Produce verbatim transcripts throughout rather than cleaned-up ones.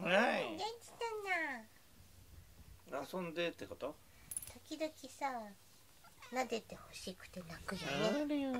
はい。できたな。遊んでってこと？時々さ、撫でてほしくて泣くよね。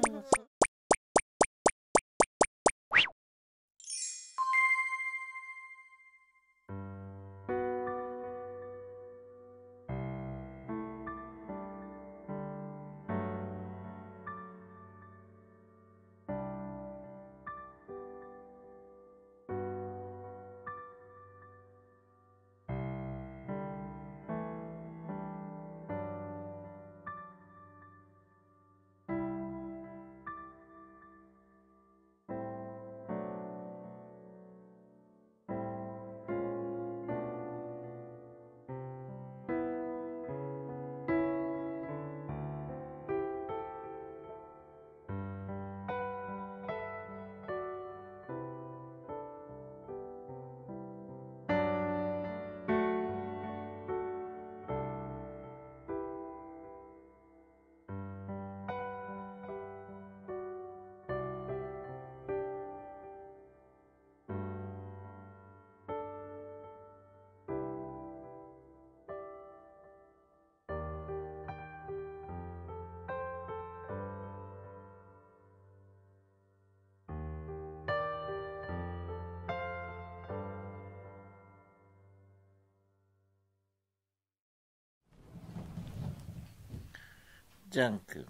ジャン君、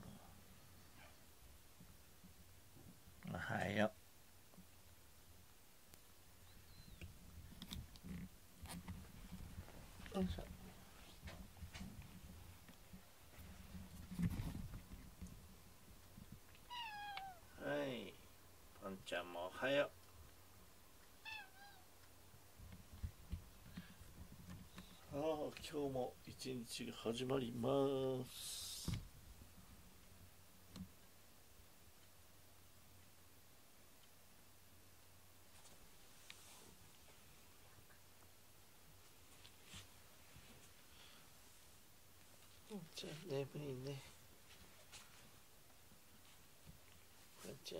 おはよう。よいしょ。はい、ポンちゃんもおはよう。ああ、今日も一日が始まります。じゃあ眠いね。ポンちゃ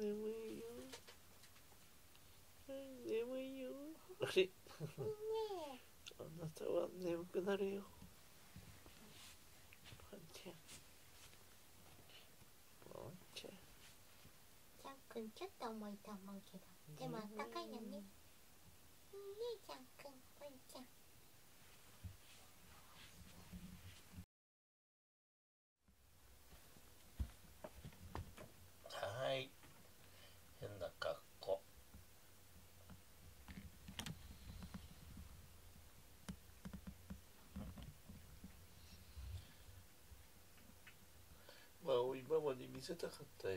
ん眠いよ。眠いよ。あれあなたは眠くなるよ。ポンちゃんポンちゃんジャン君ちょっと重いと思うけどでもあったかいよね。いいジャン君ポンちゃん今まで見せたかったよ。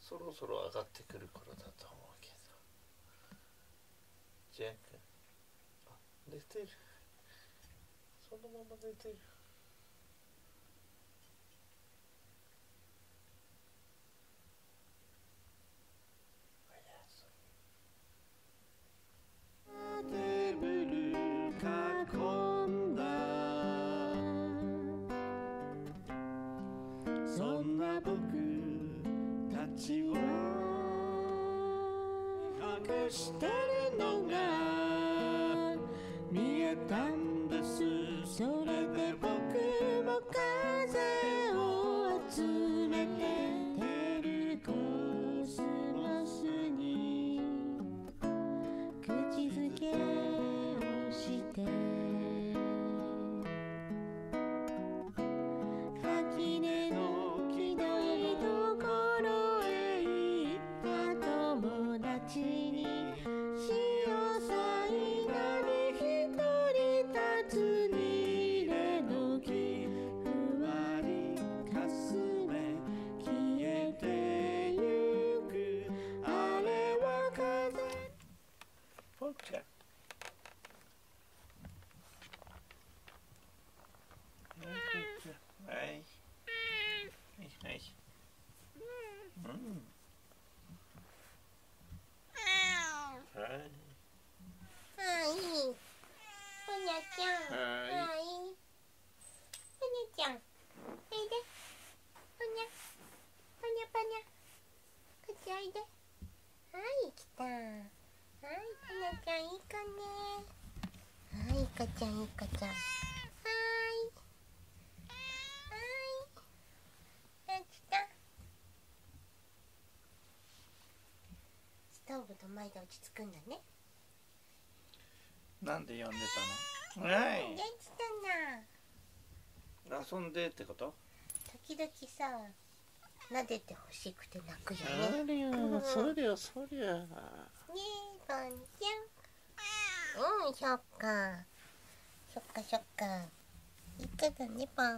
そろそろ上がってくる頃だと思うけど。ジャン君、あ、寝てる。そのまま寝てる。そんな僕たちを隠してるのが見えたんです。それで僕も風を集めてテレコスモスに口づけをして「潮騒いのにひとり旅かちゃん、にかちゃん。はーい。はーい。なんつった？ストーブと前で落ち着くんだね。なんで呼んでたの？はい。元気だな。遊んでってこと？時々さ、撫でてほしくて泣くよね。そりゃそりゃそりゃ。ねえ、ポンちゃん。うん、そっかそっかそっか言ってたね、ポンポンちゃん、ポンちゃん、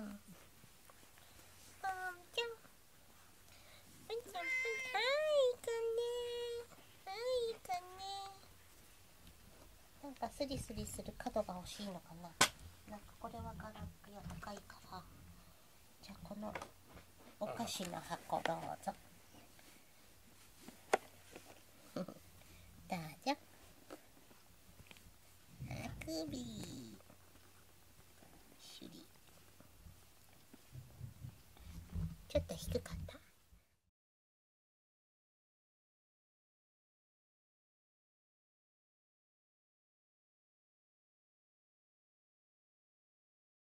ポンちゃん、はい、いかねはい、いかねなんかスリスリする角が欲しいのかな。なんかこれはガラクが高いからじゃあこのお菓子の箱どうぞどうぞ首ちょっと低かっ